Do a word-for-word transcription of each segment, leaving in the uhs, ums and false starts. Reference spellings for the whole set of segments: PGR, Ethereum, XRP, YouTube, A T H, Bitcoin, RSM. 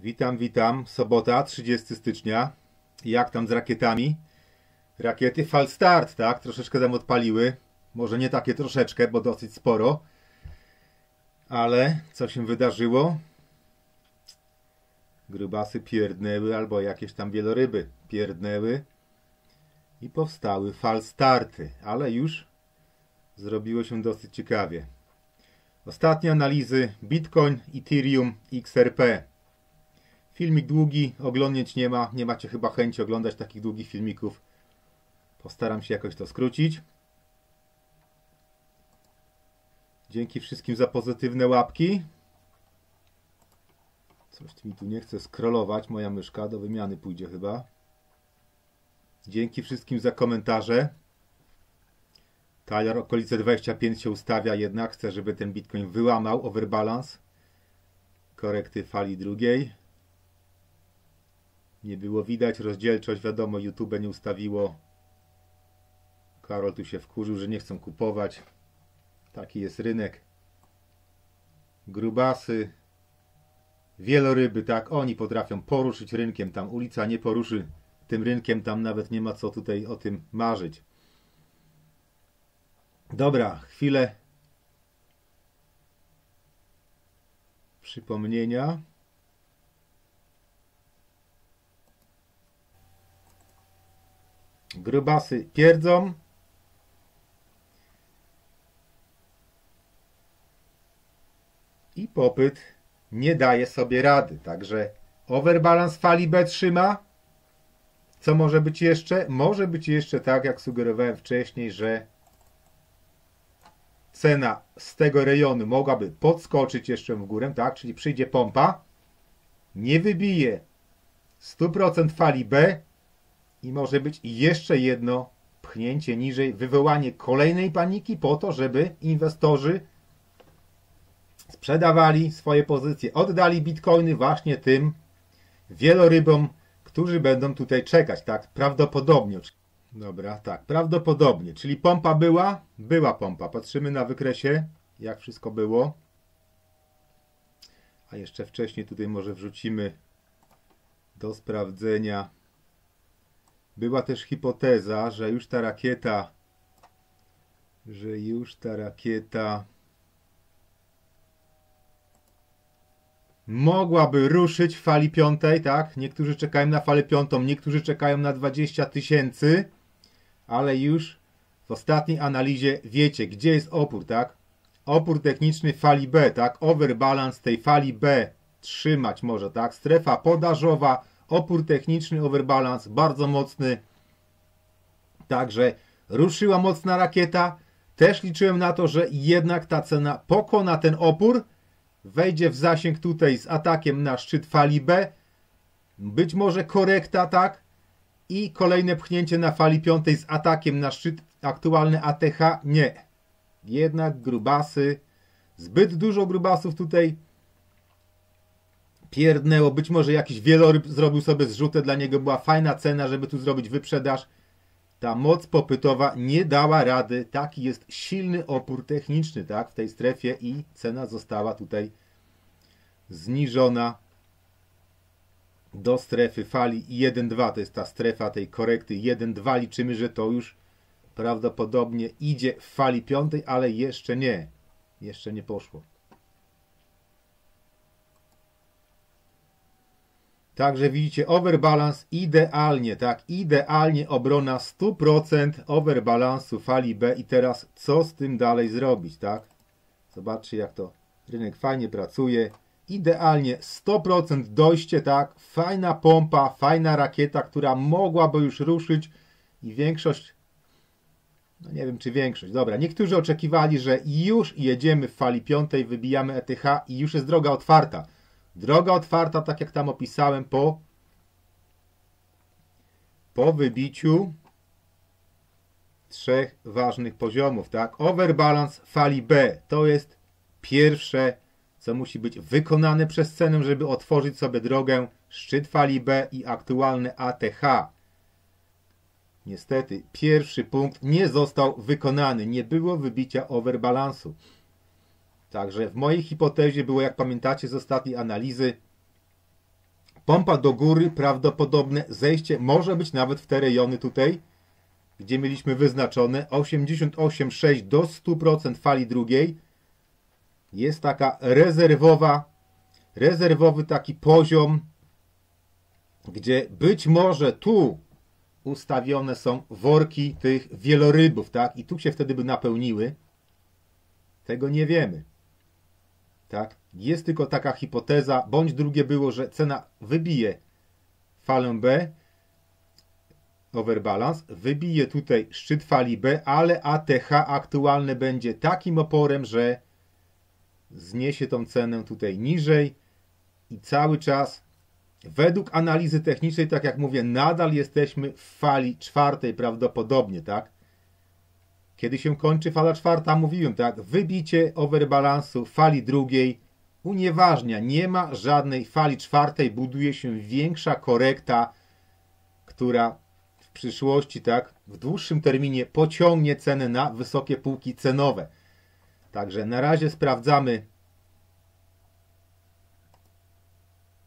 Witam, witam. Sobota, trzydziestego stycznia. Jak tam z rakietami? Rakiety Fall Start, tak? Troszeczkę tam odpaliły. Może nie takie troszeczkę, bo dosyć sporo. Ale co się wydarzyło? Grubasy pierdnęły albo jakieś tam wieloryby pierdnęły. I powstały Fall Starty. Ale już zrobiło się dosyć ciekawie. Ostatnie analizy Bitcoin, Ethereum, X R P. Filmik długi, oglądnięć nie ma. Nie macie chyba chęci oglądać takich długich filmików. Postaram się jakoś to skrócić. Dzięki wszystkim za pozytywne łapki. Coś mi tu nie chce scrollować. Moja myszka do wymiany pójdzie chyba. Dzięki wszystkim za komentarze. Talar okolice dwudziestu pięciu się ustawia jednak. Chcę, żeby ten Bitcoin wyłamał overbalance. Korekty fali drugiej. Nie było widać, rozdzielczość, wiadomo, YouTube nie ustawiło. Karol tu się wkurzył, że nie chcą kupować. Taki jest rynek. Grubasy. Wieloryby, tak, oni potrafią poruszyć rynkiem, tam ulica nie poruszy tym rynkiem, tam nawet nie ma co tutaj o tym marzyć. Dobra, chwilę przypomnienia. Grubasy pierdzą. I popyt nie daje sobie rady. Także overbalance fali B trzyma. Co może być jeszcze? Może być jeszcze tak, jak sugerowałem wcześniej, że cena z tego rejonu mogłaby podskoczyć jeszcze w górę, tak? Czyli przyjdzie pompa. Nie wybije stu procent fali B. I może być jeszcze jedno pchnięcie niżej, wywołanie kolejnej paniki po to, żeby inwestorzy sprzedawali swoje pozycje, oddali bitcoiny właśnie tym wielorybom, którzy będą tutaj czekać, tak? Prawdopodobnie. Dobra, tak, prawdopodobnie. Czyli pompa była? Była pompa. Patrzymy na wykresie, jak wszystko było. A jeszcze wcześniej tutaj może wrzucimy do sprawdzenia. Była też hipoteza, że już ta rakieta, że już ta rakieta mogłaby ruszyć w fali piątej, tak? Niektórzy czekają na falę piątą, niektórzy czekają na dwadzieścia tysięcy, ale już w ostatniej analizie wiecie, gdzie jest opór, tak? Opór techniczny fali B, tak? Overbalance tej fali B trzymać może, tak? Strefa podażowa, opór techniczny, overbalance, bardzo mocny. Także ruszyła mocna rakieta. Też liczyłem na to, że jednak ta cena pokona ten opór. Wejdzie w zasięg tutaj z atakiem na szczyt fali B. Być może korekta, tak? I kolejne pchnięcie na fali piątej z atakiem na szczyt aktualny A T H. Nie. Jednak grubasy. Zbyt dużo grubasów tutaj pierdnęło, być może jakiś wieloryb zrobił sobie zrzutę, dla niego była fajna cena, żeby tu zrobić wyprzedaż. Ta moc popytowa nie dała rady, taki jest silny opór techniczny, tak, w tej strefie i cena została tutaj zniżona do strefy fali jeden dwa, to jest ta strefa tej korekty jeden dwa, liczymy, że to już prawdopodobnie idzie w fali piątej, ale jeszcze nie, jeszcze nie poszło. Także widzicie, overbalance idealnie, tak? Idealnie obrona stu procent overbalansu fali B. I teraz co z tym dalej zrobić, tak? Zobaczcie, jak to rynek fajnie pracuje. Idealnie sto procent dojście, tak? Fajna pompa, fajna rakieta, która mogłaby już ruszyć i większość, no nie wiem czy większość, dobra. Niektórzy oczekiwali, że już jedziemy w fali piątej, wybijamy E T H i już jest droga otwarta. Droga otwarta, tak jak tam opisałem, po, po wybiciu trzech ważnych poziomów, tak? Overbalance fali B. To jest pierwsze, co musi być wykonane przez cenę, żeby otworzyć sobie drogę szczyt fali B i aktualne A T H. Niestety, pierwszy punkt nie został wykonany. Nie było wybicia overbalansu. Także w mojej hipotezie było, jak pamiętacie z ostatniej analizy, pompa do góry, prawdopodobne zejście może być nawet w te rejony tutaj, gdzie mieliśmy wyznaczone osiemdziesiąt osiem przecinek sześć do stu procent fali drugiej. Jest taka rezerwowa, rezerwowy taki poziom, gdzie być może tu ustawione są worki tych wielorybów, tak? I tu się wtedy by napełniły. Tego nie wiemy. Tak? Jest tylko taka hipoteza, bądź drugie było, że cena wybije falę B, overbalance, wybije tutaj szczyt fali B, ale A T H aktualne będzie takim oporem, że zniesie tą cenę tutaj niżej i cały czas według analizy technicznej, tak jak mówię, nadal jesteśmy w fali czwartej prawdopodobnie, tak? Kiedy się kończy fala czwarta, mówiłem, tak? Wybicie overbalansu fali drugiej unieważnia. Nie ma żadnej fali czwartej, buduje się większa korekta, która w przyszłości, tak? W dłuższym terminie pociągnie cenę na wysokie półki cenowe. Także na razie sprawdzamy,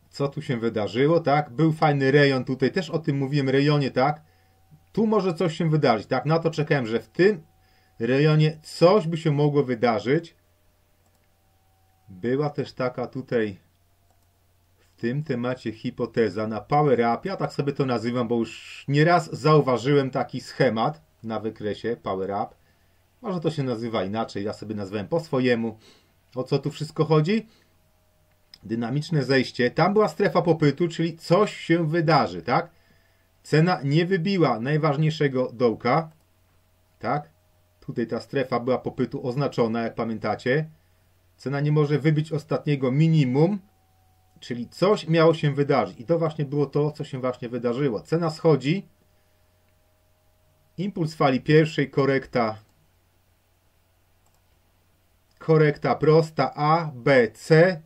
co tu się wydarzyło, tak? Był fajny rejon tutaj, też o tym mówiłem, rejonie, tak? Tu może coś się wydarzyć, tak? Na to czekałem, że w tym rejonie coś by się mogło wydarzyć. Była też taka tutaj w tym temacie hipoteza na power up. Ja tak sobie to nazywam, bo już nieraz zauważyłem taki schemat na wykresie power up. Może to się nazywa inaczej, ja sobie nazwałem po swojemu. O co tu wszystko chodzi? Dynamiczne zejście. Tam była strefa popytu, czyli coś się wydarzy, tak? Cena nie wybiła najważniejszego dołka, tak? Tutaj ta strefa była popytu oznaczona, jak pamiętacie. Cena nie może wybić ostatniego minimum, czyli coś miało się wydarzyć. I to właśnie było to, co się właśnie wydarzyło. Cena schodzi. Impuls fali pierwszej, korekta. Korekta prosta A, B, C.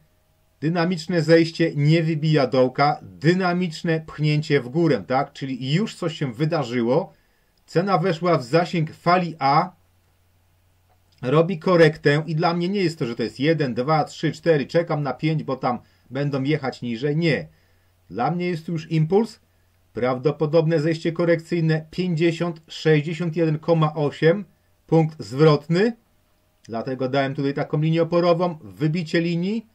Dynamiczne zejście nie wybija dołka, dynamiczne pchnięcie w górę, tak? Czyli już coś się wydarzyło, cena weszła w zasięg fali A, robi korektę i dla mnie nie jest to, że to jest jeden, dwa, trzy, cztery, czekam na pięć, bo tam będą jechać niżej, nie. Dla mnie jest tu już impuls, prawdopodobne zejście korekcyjne pięćdziesiąt, sześćdziesiąt jeden przecinek osiem, punkt zwrotny, dlatego dałem tutaj taką linię oporową, wybicie linii.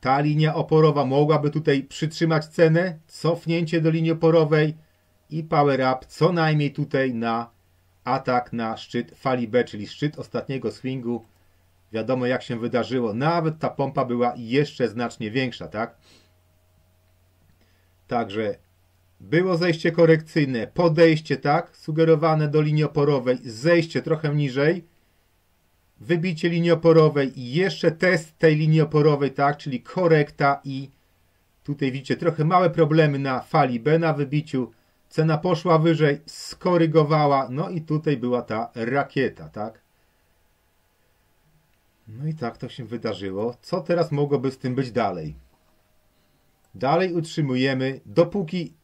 Ta linia oporowa mogłaby tutaj przytrzymać cenę, cofnięcie do linii oporowej i power up co najmniej tutaj na atak na szczyt fali B, czyli szczyt ostatniego swingu. Wiadomo jak się wydarzyło, nawet ta pompa była jeszcze znacznie większa, tak? Także było zejście korekcyjne, podejście, tak? Sugerowane do linii oporowej, zejście trochę niżej. Wybicie linii oporowej i jeszcze test tej linii oporowej, tak, czyli korekta i tutaj widzicie trochę małe problemy na fali B na wybiciu. Cena poszła wyżej, skorygowała, no i tutaj była ta rakieta, tak. No i tak to się wydarzyło. Co teraz mogłoby z tym być dalej? Dalej utrzymujemy, dopóki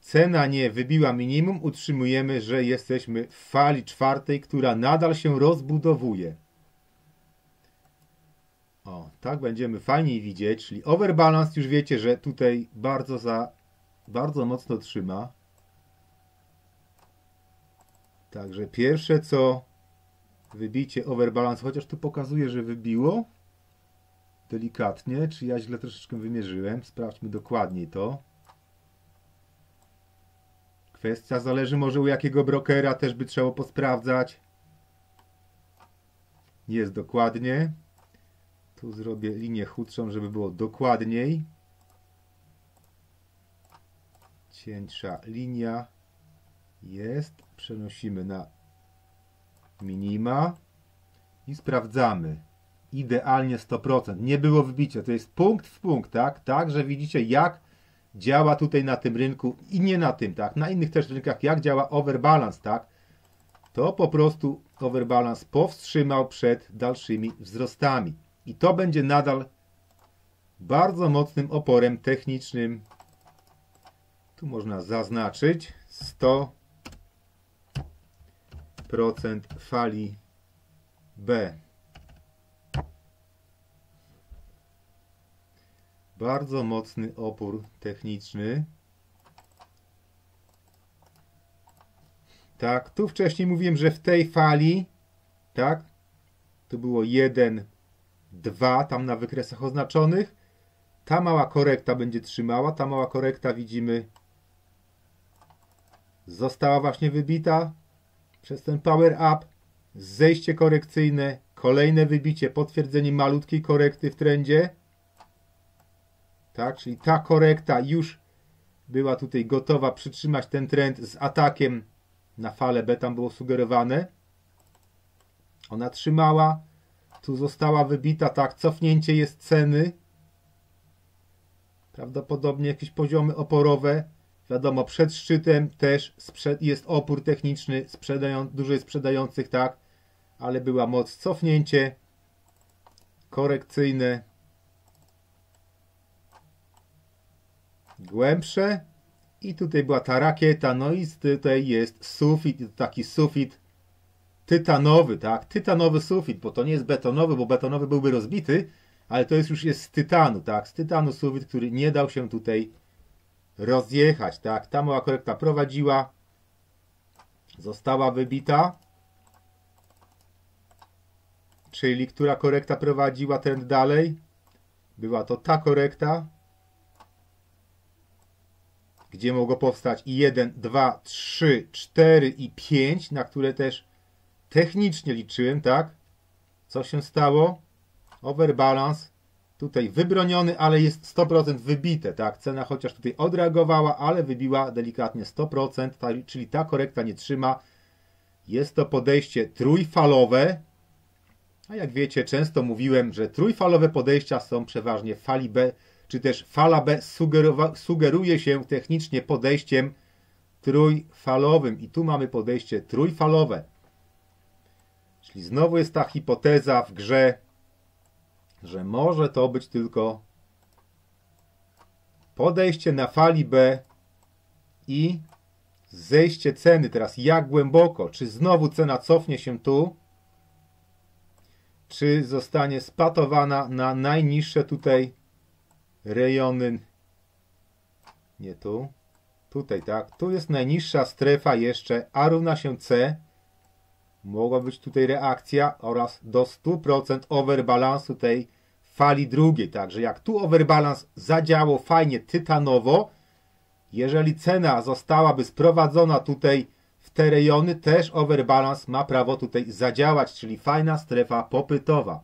cena nie wybiła minimum, utrzymujemy, że jesteśmy w fali czwartej, która nadal się rozbudowuje. O, tak będziemy fajniej widzieć, czyli overbalance już wiecie, że tutaj bardzo za, bardzo mocno trzyma. Także pierwsze co, wybicie overbalance, chociaż tu pokazuje, że wybiło. Delikatnie, czy ja źle troszeczkę wymierzyłem, sprawdźmy dokładniej to. Kwestia zależy może u jakiego brokera, też by trzeba posprawdzać. Jest dokładnie. Tu zrobię linię chudszą, żeby było dokładniej. Cieńsza linia. Jest. Przenosimy na minima. I sprawdzamy. Idealnie sto procent. Nie było wybicia. To jest punkt w punkt, tak? Także widzicie jak działa tutaj na tym rynku i nie na tym, tak? Na innych też rynkach, jak działa overbalance, tak? To po prostu overbalance powstrzymał przed dalszymi wzrostami. I to będzie nadal bardzo mocnym oporem technicznym. Tu można zaznaczyć sto procent fali B. Bardzo mocny opór techniczny. Tak, tu wcześniej mówiłem, że w tej fali, tak, tu było jeden, dwa, tam na wykresach oznaczonych. Ta mała korekta będzie trzymała, ta mała korekta, widzimy, została właśnie wybita przez ten power up. Zejście korekcyjne, kolejne wybicie, potwierdzenie malutkiej korekty w trendzie. Tak, czyli ta korekta już była tutaj gotowa przytrzymać ten trend z atakiem na falę B, tam było sugerowane. Ona trzymała, tu została wybita, tak, cofnięcie jest ceny. Prawdopodobnie jakieś poziomy oporowe. Wiadomo, przed szczytem też jest opór techniczny, sprzedają, dużo jest sprzedających, tak, ale była moc, cofnięcie korekcyjne głębsze i tutaj była ta rakieta, no i tutaj jest sufit, taki sufit tytanowy, tak, tytanowy sufit, bo to nie jest betonowy, bo betonowy byłby rozbity, ale to jest już jest z tytanu, tak, z tytanu sufit, który nie dał się tutaj rozjechać, tak, ta mała korekta prowadziła, została wybita, czyli która korekta prowadziła trend dalej, była to ta korekta, gdzie mogło powstać jeden, dwa, trzy, cztery i pięć, na które też technicznie liczyłem, tak, co się stało, overbalance, tutaj wybroniony, ale jest sto procent wybite, tak, cena chociaż tutaj odreagowała, ale wybiła delikatnie sto procent, ta, czyli ta korekta nie trzyma, jest to podejście trójfalowe, a jak wiecie, często mówiłem, że trójfalowe podejścia są przeważnie w fali B, czy też fala B sugeruje się technicznie podejściem trójfalowym i tu mamy podejście trójfalowe, czyli znowu jest ta hipoteza w grze, że może to być tylko podejście na fali B i zejście ceny. Teraz jak głęboko? Czy znowu cena cofnie się tu? Czy zostanie spatowana na najniższe tutaj rejony? Nie tu. Tutaj, tak. Tu jest najniższa strefa jeszcze. A równa się C. Mogła być tutaj reakcja oraz do stu procent overbalansu tej fali drugiej. Także jak tu overbalans zadziałał fajnie, tytanowo, jeżeli cena zostałaby sprowadzona tutaj w te rejony, też overbalans ma prawo tutaj zadziałać, czyli fajna strefa popytowa.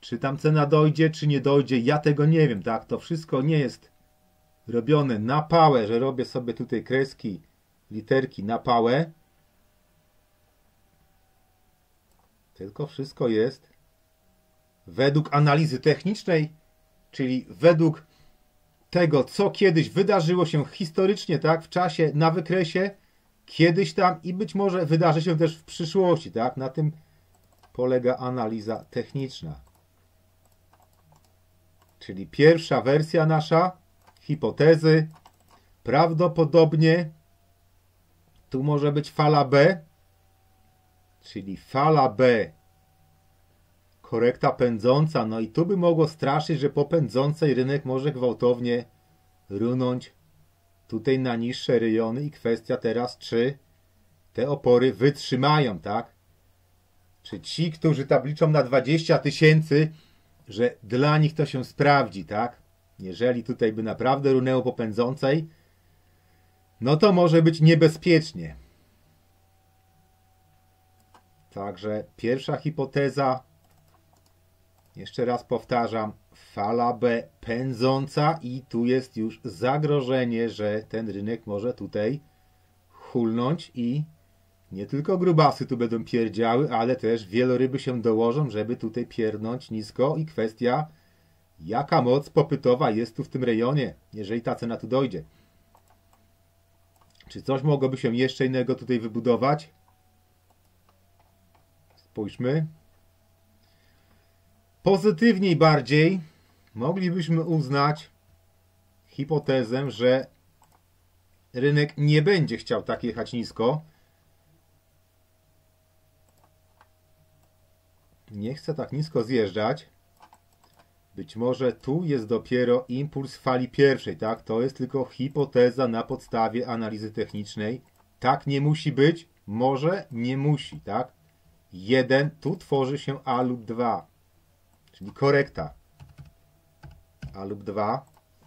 Czy tam cena dojdzie, czy nie dojdzie, ja tego nie wiem, tak? To wszystko nie jest robione na pałę, że robię sobie tutaj kreski, literki na pałę. Tylko wszystko jest według analizy technicznej, czyli według tego, co kiedyś wydarzyło się historycznie, tak, w czasie, na wykresie, kiedyś tam i być może wydarzy się też w przyszłości, tak, na tym polega analiza techniczna. Czyli pierwsza wersja nasza, hipotezy, prawdopodobnie tu może być fala B, czyli fala B, korekta pędząca, no i tu by mogło straszyć, że po pędzącej rynek może gwałtownie runąć tutaj na niższe rejony i kwestia teraz, czy te opory wytrzymają, tak? Czy ci, którzy tam liczą na dwadzieścia tysięcy, że dla nich to się sprawdzi, tak? Jeżeli tutaj by naprawdę runęło po pędzącej, no to może być niebezpiecznie. Także pierwsza hipoteza, jeszcze raz powtarzam, fala B pędząca i tu jest już zagrożenie, że ten rynek może tutaj hulnąć i nie tylko grubasy tu będą pierdziały, ale też wieloryby się dołożą, żeby tutaj pierdnąć nisko i kwestia, jaka moc popytowa jest tu w tym rejonie, jeżeli ta cena tu dojdzie. Czy coś mogłoby się jeszcze innego tutaj wybudować? Spójrzmy. Pozytywniej bardziej moglibyśmy uznać hipotezę, że rynek nie będzie chciał tak jechać nisko. Nie chce tak nisko zjeżdżać. Być może tu jest dopiero impuls fali pierwszej, tak? To jest tylko hipoteza na podstawie analizy technicznej. Tak nie musi być, może nie musi, tak? jeden, tu tworzy się A lub dwa, czyli korekta. A lub dwa.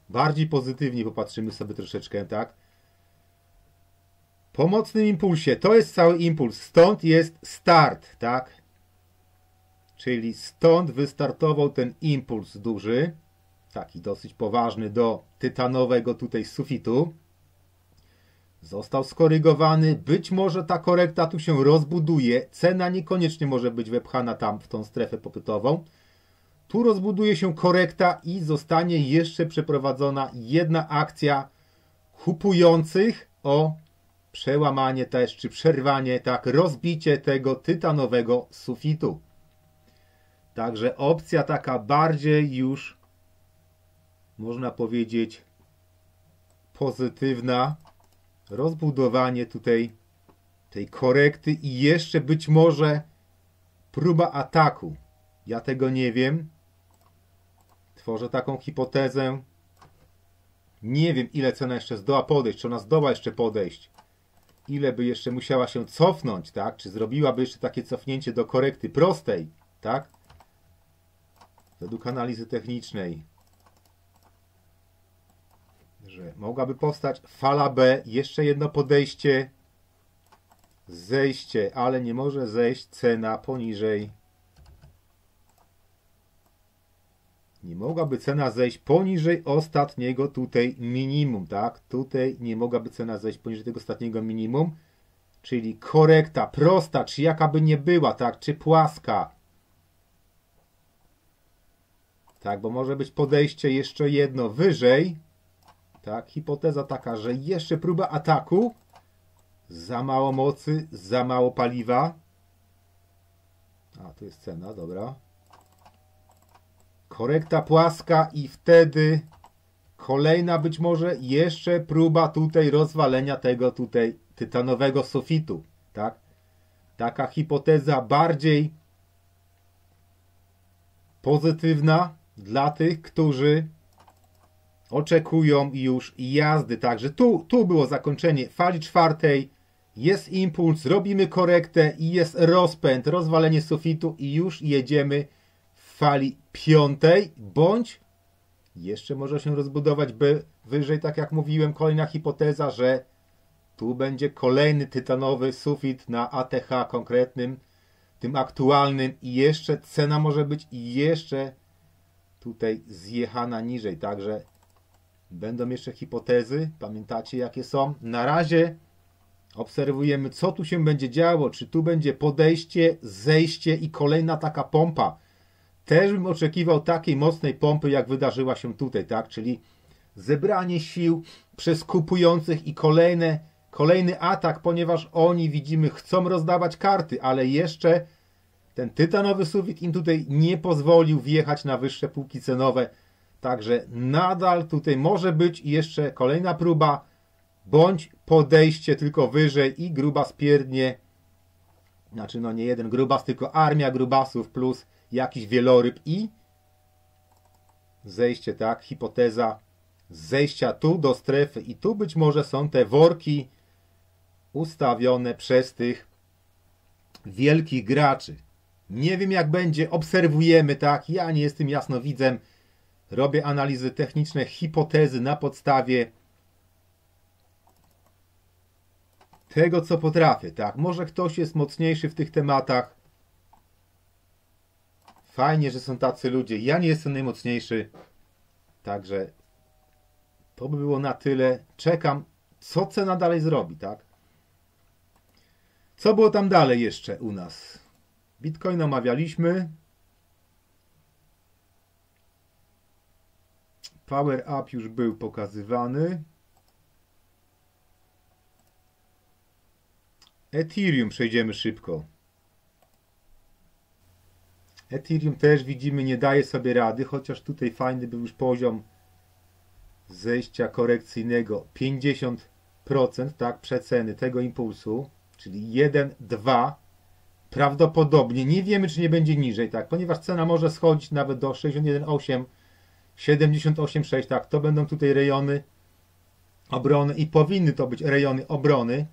Bardziej pozytywnie popatrzymy sobie troszeczkę, tak? Po mocnym impulsie, to jest cały impuls, stąd jest start, tak? Czyli stąd wystartował ten impuls duży, taki dosyć poważny, do tytanowego tutaj sufitu. Został skorygowany, być może ta korekta tu się rozbuduje, cena niekoniecznie może być wepchana tam w tą strefę popytową. Tu rozbuduje się korekta i zostanie jeszcze przeprowadzona jedna akcja kupujących o przełamanie też, czy przerwanie, tak, rozbicie tego tytanowego sufitu. Także opcja taka bardziej już, można powiedzieć, pozytywna. Rozbudowanie tutaj tej korekty i jeszcze być może próba ataku. Ja tego nie wiem. Tworzę taką hipotezę. Nie wiem, ile cena jeszcze zdoła podejść, czy ona zdoła jeszcze podejść. Ile by jeszcze musiała się cofnąć, tak? Czy zrobiłaby jeszcze takie cofnięcie do korekty prostej, tak? Według analizy technicznej, że mogłaby powstać fala B, jeszcze jedno podejście, zejście, ale nie może zejść cena poniżej. Nie mogłaby cena zejść poniżej ostatniego tutaj minimum, tak? Tutaj nie mogłaby cena zejść poniżej tego ostatniego minimum, czyli korekta prosta, czy jaka by nie była, tak? Czy płaska. Tak, bo może być podejście jeszcze jedno wyżej. Tak, hipoteza taka, że jeszcze próba ataku. Za mało mocy, za mało paliwa. A, tu jest cena, dobra. Korekta płaska i wtedy kolejna być może jeszcze próba tutaj rozwalenia tego tutaj tytanowego sufitu. Tak? Taka hipoteza bardziej pozytywna dla tych, którzy oczekują już jazdy. Także tu, tu było zakończenie fali czwartej. Jest impuls, robimy korektę i jest rozpęd, rozwalenie sufitu i już jedziemy w fali piątej, bądź jeszcze może się rozbudować by wyżej, tak jak mówiłem, kolejna hipoteza, że tu będzie kolejny tytanowy sufit na A T H konkretnym, tym aktualnym i jeszcze cena może być jeszcze tutaj zjechana niżej. Także będą jeszcze hipotezy. Pamiętacie, jakie są? Na razie obserwujemy, co tu się będzie działo. Czy tu będzie podejście, zejście i kolejna taka pompa. Też bym oczekiwał takiej mocnej pompy, jak wydarzyła się tutaj, tak? Czyli zebranie sił przez kupujących i kolejne, kolejny atak, ponieważ oni, widzimy, chcą rozdawać karty, ale jeszcze ten tytanowy sufit im tutaj nie pozwolił wjechać na wyższe półki cenowe. Także nadal tutaj może być jeszcze kolejna próba, bądź podejście tylko wyżej i grubas pierdnie. Znaczy, no nie jeden grubas, tylko armia grubasów plus jakiś wieloryb i zejście, tak? Hipoteza zejścia tu do strefy i tu być może są te worki ustawione przez tych wielkich graczy. Nie wiem, jak będzie, obserwujemy, tak? Ja nie jestem jasnowidzem. Robię analizy techniczne, hipotezy na podstawie tego, co potrafię, tak? Może ktoś jest mocniejszy w tych tematach. Fajnie, że są tacy ludzie. Ja nie jestem najmocniejszy. Także to by było na tyle. Czekam, co cena dalej zrobi, tak? Co było tam dalej jeszcze u nas? Bitcoin omawialiśmy. Power Up już był pokazywany. Ethereum przejdziemy szybko. Ethereum też widzimy, nie daje sobie rady, chociaż tutaj fajny był już poziom zejścia korekcyjnego. pięćdziesiąt procent, tak, przeceny tego impulsu, czyli jeden, dwa. Prawdopodobnie, nie wiemy, czy nie będzie niżej, tak, ponieważ cena może schodzić nawet do sześćdziesiąt jeden przecinek osiem. siedemdziesiąt osiem przecinek sześć, tak, to będą tutaj rejony obrony i powinny to być rejony obrony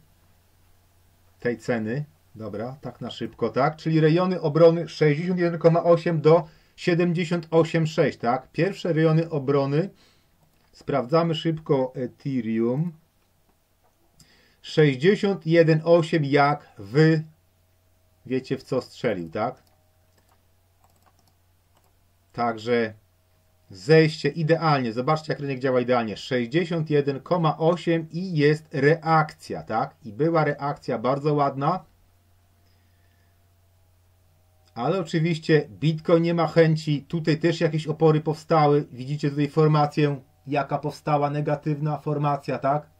tej ceny. Dobra, tak na szybko, tak? Czyli rejony obrony sześćdziesiąt jeden przecinek osiem do siedemdziesiąt osiem przecinek sześć, tak? Pierwsze rejony obrony. Sprawdzamy szybko Ethereum. sześćdziesiąt jeden przecinek osiem jak wy wiecie w co strzelił, tak? Także zejście idealnie. Zobaczcie jak rynek działa idealnie. sześćdziesiąt jeden przecinek osiem i jest reakcja, tak? I była reakcja bardzo ładna. Ale oczywiście Bitcoin nie ma chęci. Tutaj też jakieś opory powstały. Widzicie tutaj formację, jaka powstała negatywna formacja, tak?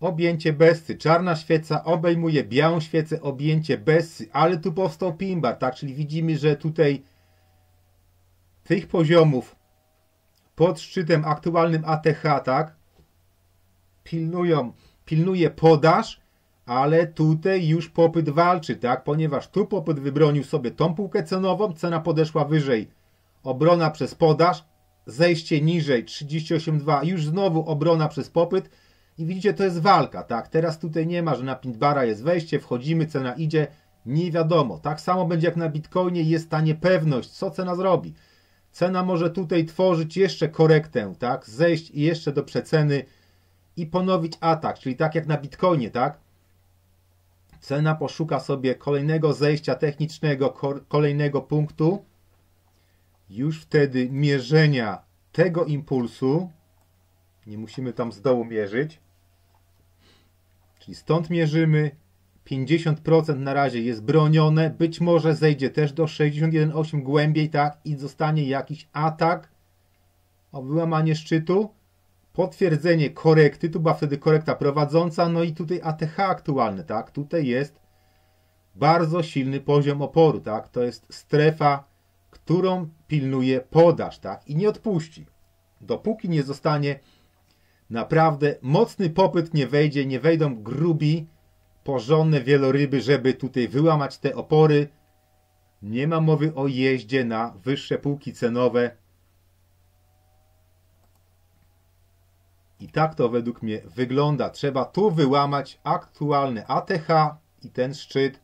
Objęcie bessy. Czarna świeca obejmuje białą świecę, objęcie bessy. Ale tu powstał pin bar, tak? Czyli widzimy, że tutaj tych poziomów pod szczytem aktualnym A T H, tak? Pilnują, pilnuje podaż. Ale tutaj już popyt walczy, tak? Ponieważ tu popyt wybronił sobie tą półkę cenową, cena podeszła wyżej. Obrona przez podaż, zejście niżej, trzydzieści osiem przecinek dwa, już znowu obrona przez popyt. I widzicie, to jest walka, tak? Teraz tutaj nie ma, że na pin bara jest wejście, wchodzimy, cena idzie, nie wiadomo. Tak samo będzie jak na Bitcoinie, jest ta niepewność, co cena zrobi. Cena może tutaj tworzyć jeszcze korektę, tak? Zejść jeszcze do przeceny i ponowić atak, czyli tak jak na Bitcoinie, tak? Cena poszuka sobie kolejnego zejścia technicznego, kolejnego punktu. Już wtedy mierzenia tego impulsu. Nie musimy tam z dołu mierzyć. Czyli stąd mierzymy. pięćdziesiąt procent na razie jest bronione. Być może zejdzie też do sześćdziesiąt jeden przecinek osiem głębiej, tak? I zostanie jakiś atak o wyłamanie szczytu. Potwierdzenie korekty, tu była wtedy korekta prowadząca, no i tutaj A T H aktualny, tak? Tutaj jest bardzo silny poziom oporu, tak? To jest strefa, którą pilnuje podaż, tak? I nie odpuści, dopóki nie zostanie naprawdę mocny popyt, nie wejdzie, nie wejdą grubi, porządne wieloryby, żeby tutaj wyłamać te opory. Nie ma mowy o jeździe na wyższe półki cenowe. I tak to według mnie wygląda. Trzeba tu wyłamać aktualny A T H i ten szczyt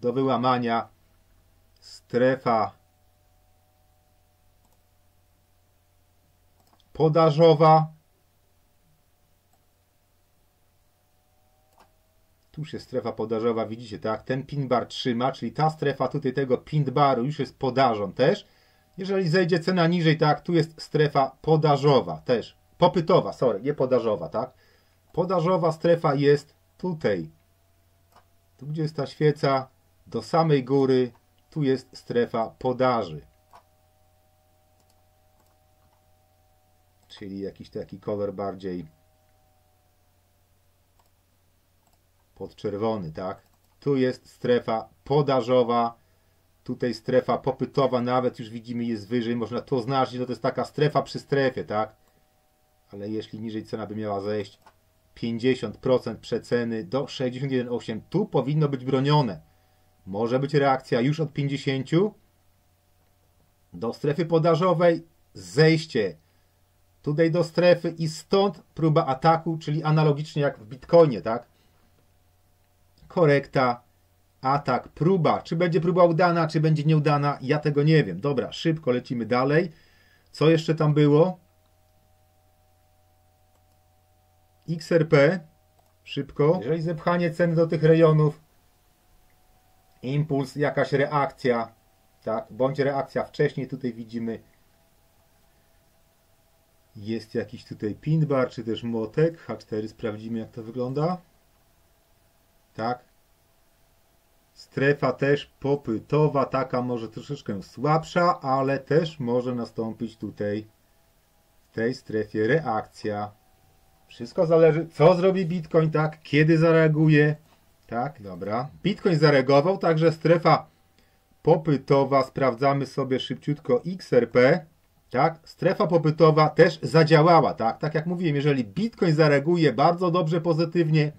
do wyłamania strefa podażowa. Tu już jest strefa podażowa, widzicie, tak? Ten pin bar trzyma, czyli ta strefa tutaj tego pin baru już jest podażą też. Jeżeli zejdzie cena niżej, tak? Tu jest strefa podażowa też. Popytowa, sorry, nie podażowa, tak? Podażowa strefa jest tutaj. Tu, gdzie jest ta świeca, do samej góry, tu jest strefa podaży. Czyli jakiś taki kolor bardziej podczerwony, tak? Tu jest strefa podażowa. Tutaj strefa popytowa, nawet już widzimy, jest wyżej. Można to oznaczyć, że to jest taka strefa przy strefie, tak? Ale jeśli niżej cena by miała zejść pięćdziesiąt procent przeceny do sześćdziesiąt jeden przecinek osiem, tu powinno być bronione. Może być reakcja już od pięćdziesięciu do strefy podażowej, zejście tutaj do strefy i stąd próba ataku, czyli analogicznie jak w Bitcoinie, tak? Korekta, atak, próba. Czy będzie próba udana, czy będzie nieudana, ja tego nie wiem. Dobra, szybko lecimy dalej. Co jeszcze tam było? X R P, szybko. Jeżeli zepchanie ceny do tych rejonów, impuls, jakaś reakcja, tak, bądź reakcja wcześniej, tutaj widzimy, jest jakiś tutaj pin bar, czy też młotek, H cztery, sprawdzimy jak to wygląda, tak, strefa też popytowa, taka może troszeczkę słabsza, ale też może nastąpić tutaj, w tej strefie reakcja. Wszystko zależy, co zrobi Bitcoin, tak? Kiedy zareaguje, tak? Dobra. Bitcoin zareagował, także strefa popytowa, sprawdzamy sobie szybciutko X R P, tak? Strefa popytowa też zadziałała, tak? Tak jak mówiłem, jeżeli Bitcoin zareaguje bardzo dobrze, pozytywnie,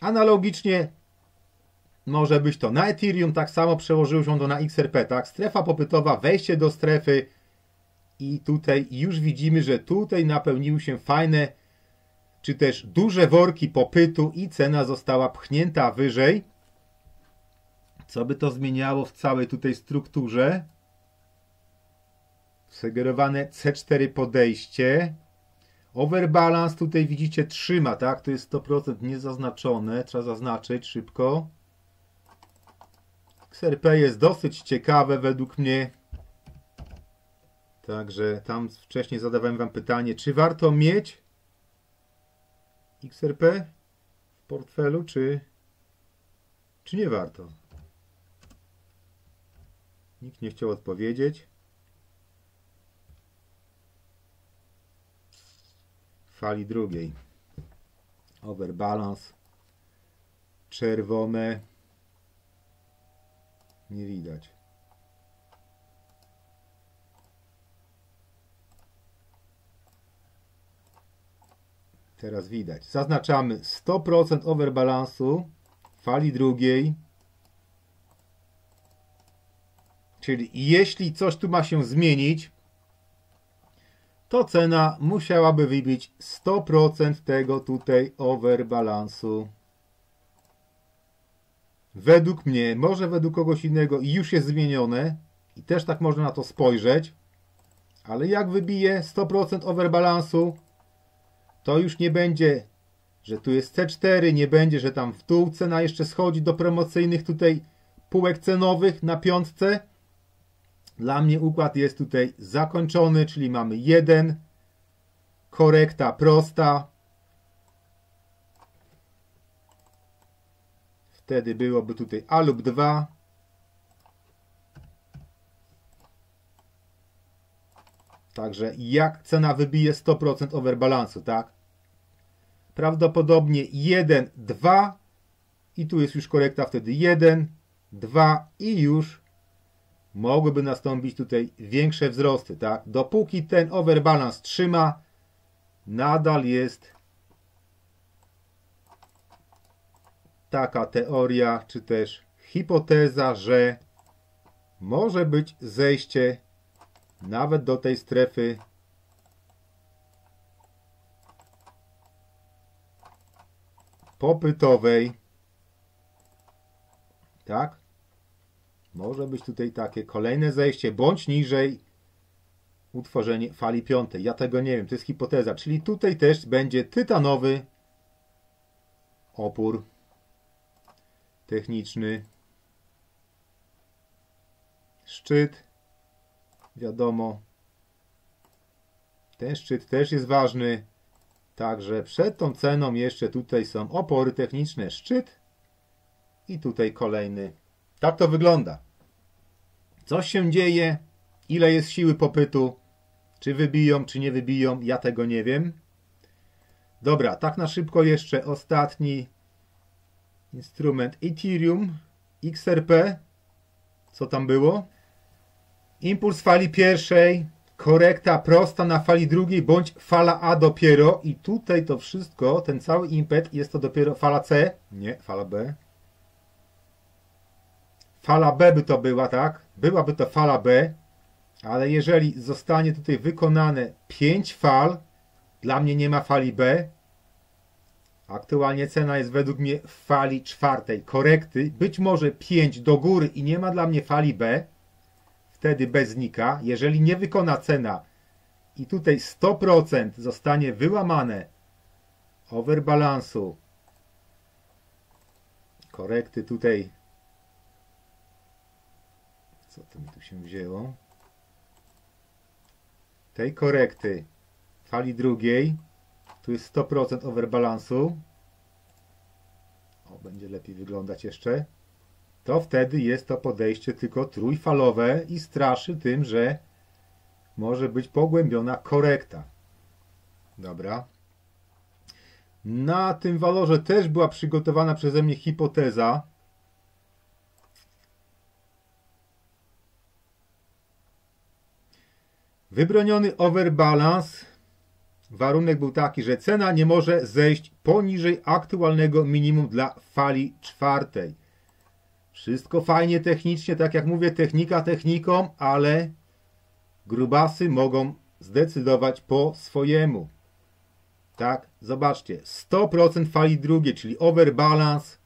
analogicznie może być to na Ethereum, tak samo przełożyło się to na X R P, tak? Strefa popytowa, wejście do strefy i tutaj już widzimy, że tutaj napełniły się fajne, czy też duże worki popytu i cena została pchnięta wyżej. Co by to zmieniało w całej tutaj strukturze? Sugerowane C cztery podejście. Overbalance tutaj widzicie trzyma, tak? To jest sto procent niezaznaczone. Trzeba zaznaczyć szybko. X R P jest dosyć ciekawe według mnie. Także tam wcześniej zadawałem wam pytanie, czy warto mieć X R P w portfelu, czy, czy nie warto? Nikt nie chciał odpowiedzieć. Fali drugiej. Overbalance. Czerwone. Nie widać. Teraz widać. Zaznaczamy sto procent overbalansu fali drugiej. Czyli jeśli coś tu ma się zmienić, to cena musiałaby wybić sto procent tego tutaj overbalansu. Według mnie, może według kogoś innego i już jest zmienione i też tak można na to spojrzeć, ale jak wybije sto procent overbalansu, to już nie będzie, że tu jest C cztery, nie będzie, że tam w dół cena jeszcze schodzi do promocyjnych tutaj półek cenowych na piątce. Dla mnie układ jest tutaj zakończony, czyli mamy jeden, korekta prosta. Wtedy byłoby tutaj A lub dwa. Także jak cena wybije sto procent overbalansu, tak? Prawdopodobnie jeden, dwa i tu jest już korekta, wtedy jeden, dwa i już mogłyby nastąpić tutaj większe wzrosty, tak? Dopóki ten overbalance trzyma, nadal jest taka teoria, czy też hipoteza, że może być zejście nawet do tej strefy popytowej, tak? Może być tutaj takie kolejne zejście, bądź niżej utworzenie fali piątej. Ja tego nie wiem, to jest hipoteza. Czyli tutaj też będzie tytanowy opór techniczny. Szczyt, wiadomo. Ten szczyt też jest ważny. Także przed tą ceną jeszcze tutaj są opory techniczne. Szczyt i tutaj kolejny. Tak to wygląda. Coś się dzieje, ile jest siły popytu, czy wybiją, czy nie wybiją, ja tego nie wiem. Dobra, tak na szybko jeszcze ostatni instrument Ethereum, X R P. Co tam było? Impuls fali pierwszej, korekta prosta na fali drugiej, bądź fala A dopiero. I tutaj to wszystko, ten cały impet, jest to dopiero fala C, nie, fala B. Fala B by to była, tak? Byłaby to fala B, ale jeżeli zostanie tutaj wykonane pięć fal, dla mnie nie ma fali B. Aktualnie cena jest według mnie w fali czwartej korekty. Być może pięć do góry i nie ma dla mnie fali B. Wtedy B znika. Jeżeli nie wykona cena i tutaj sto procent zostanie wyłamane overbalansu korekty tutaj. Co to mi tu się wzięło? Tej korekty fali drugiej. Tu jest sto procent overbalansu. O, będzie lepiej wyglądać jeszcze. To wtedy jest to podejście tylko trójfalowe i straszy tym, że może być pogłębiona korekta. Dobra. Na tym walorze też była przygotowana przeze mnie hipoteza. Wybroniony overbalance, warunek był taki, że cena nie może zejść poniżej aktualnego minimum dla fali czwartej. Wszystko fajnie technicznie, tak jak mówię, technika techniką, ale grubasy mogą zdecydować po swojemu. Tak, zobaczcie, sto procent fali drugiej, czyli overbalance,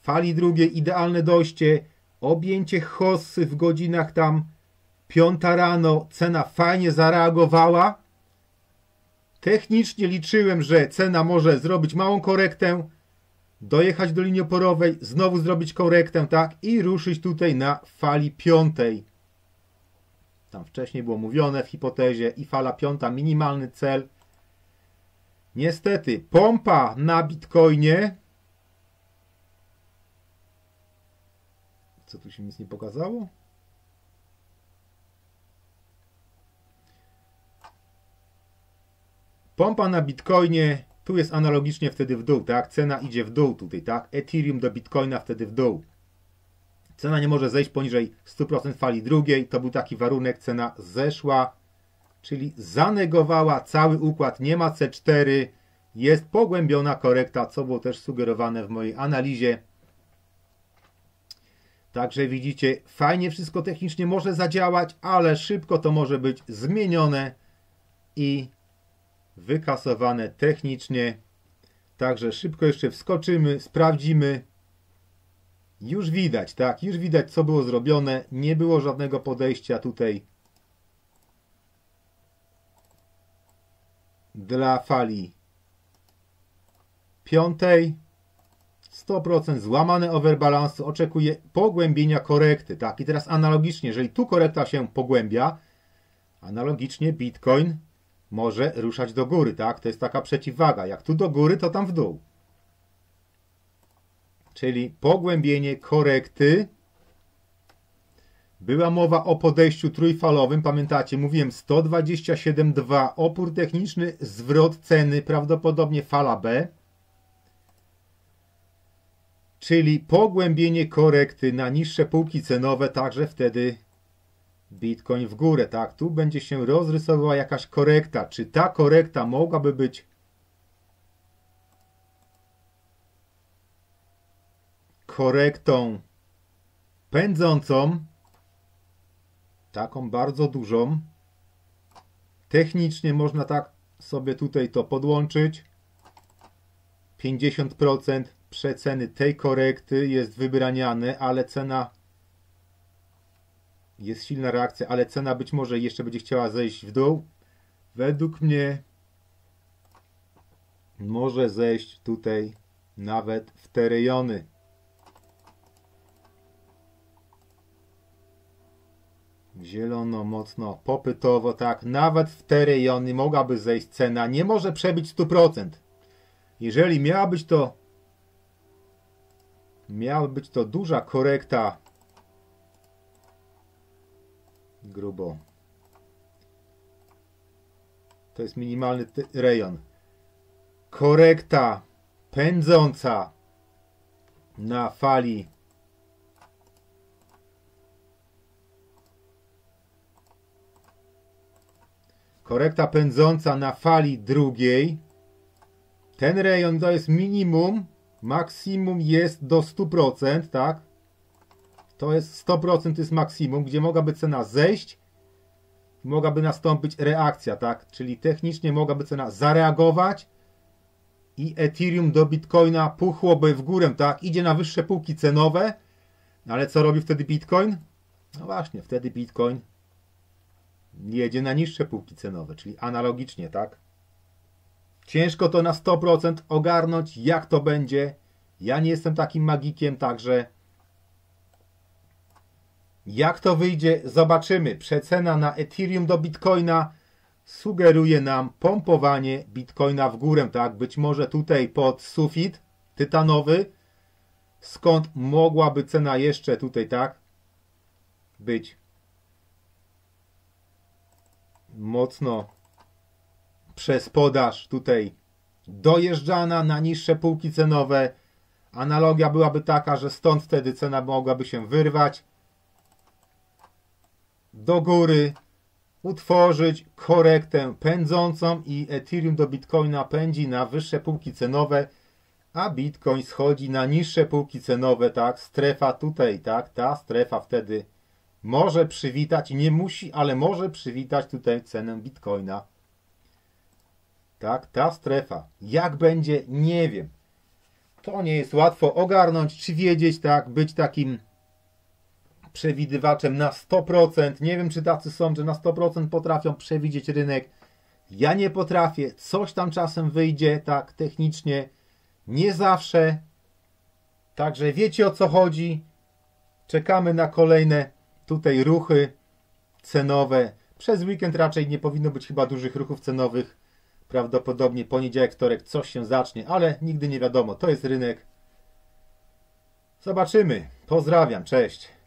fali drugiej idealne dojście, objęcie hossy w godzinach tam piąta rano, cena fajnie zareagowała. Technicznie liczyłem, że cena może zrobić małą korektę, dojechać do linii oporowej, znowu zrobić korektę, tak, i ruszyć tutaj na fali piątej. Tam wcześniej było mówione w hipotezie i fala piąta, minimalny cel. Niestety, pompa na Bitcoinie. Co, tu się nic nie pokazało? Pompa na Bitcoinie, tu jest analogicznie wtedy w dół, tak? Cena idzie w dół tutaj, tak? Ethereum do Bitcoina wtedy w dół. Cena nie może zejść poniżej stu procent fali drugiej. To był taki warunek, cena zeszła, czyli zanegowała cały układ, nie ma C cztery, jest pogłębiona korekta, co było też sugerowane w mojej analizie. Także widzicie, fajnie wszystko technicznie może zadziałać, ale szybko to może być zmienione i wykasowane technicznie. Także szybko jeszcze wskoczymy, sprawdzimy. Już widać, tak? Już widać, co było zrobione. Nie było żadnego podejścia tutaj dla fali piątej. sto procent złamane overbalansu, oczekuje pogłębienia korekty, tak? I teraz analogicznie, jeżeli tu korekta się pogłębia, analogicznie Bitcoin może ruszać do góry, tak? To jest taka przeciwwaga. Jak tu do góry, to tam w dół. Czyli pogłębienie korekty. Była mowa o podejściu trójfalowym. Pamiętacie, mówiłem sto dwadzieścia siedem przecinek dwa. Opór techniczny, zwrot ceny, prawdopodobnie fala B. Czyli pogłębienie korekty na niższe półki cenowe, także wtedy Bitcoin w górę, tak? Tu będzie się rozrysowała jakaś korekta. Czy ta korekta mogłaby być korektą pędzącą, taką bardzo dużą? Technicznie można tak sobie tutaj to podłączyć. pięćdziesiąt procent przeceny tej korekty jest wybraniane, ale cena... Jest silna reakcja, ale cena być może jeszcze będzie chciała zejść w dół. Według mnie może zejść tutaj nawet w te rejony. Zielono, mocno, popytowo, tak. Nawet w te rejony mogłaby zejść cena. Nie może przebić stu procent. Jeżeli miała być to, miała być to duża korekta, grubo. To jest minimalny rejon. Korekta pędząca na fali korekta pędząca na fali drugiej. Ten rejon to jest minimum, maksimum jest do stu procent, tak? To jest sto procent, to jest maksimum, gdzie mogłaby cena zejść, mogłaby nastąpić reakcja, tak? Czyli technicznie mogłaby cena zareagować i Ethereum do Bitcoina puchłoby w górę, tak? Idzie na wyższe półki cenowe, ale co robi wtedy Bitcoin? No właśnie, wtedy Bitcoin jedzie na niższe półki cenowe, czyli analogicznie, tak? Ciężko to na sto procent ogarnąć, jak to będzie. Ja nie jestem takim magikiem, także... Jak to wyjdzie, zobaczymy. Przecena na Ethereum do Bitcoina sugeruje nam pompowanie Bitcoina w górę, tak? Być może tutaj pod sufit tytanowy, skąd mogłaby cena jeszcze tutaj, tak? Być mocno przez podaż tutaj dojeżdżana na niższe półki cenowe. Analogia byłaby taka, że stąd wtedy cena mogłaby się wyrwać do góry, utworzyć korektę pędzącą i Ethereum do Bitcoina pędzi na wyższe półki cenowe, a Bitcoin schodzi na niższe półki cenowe, tak, strefa tutaj, tak, ta strefa wtedy może przywitać, nie musi, ale może przywitać tutaj cenę Bitcoina. Tak, ta strefa. Jak będzie? Nie wiem. To nie jest łatwo ogarnąć, czy wiedzieć, tak, być takim przewidywaczem na sto procent. Nie wiem, czy tacy są, że na sto procent potrafią przewidzieć rynek. Ja nie potrafię. Coś tam czasem wyjdzie, tak, technicznie. Nie zawsze. Także wiecie, o co chodzi. Czekamy na kolejne tutaj ruchy cenowe. Przez weekend raczej nie powinno być chyba dużych ruchów cenowych. Prawdopodobnie poniedziałek, wtorek coś się zacznie, ale nigdy nie wiadomo. To jest rynek. Zobaczymy. Pozdrawiam. Cześć.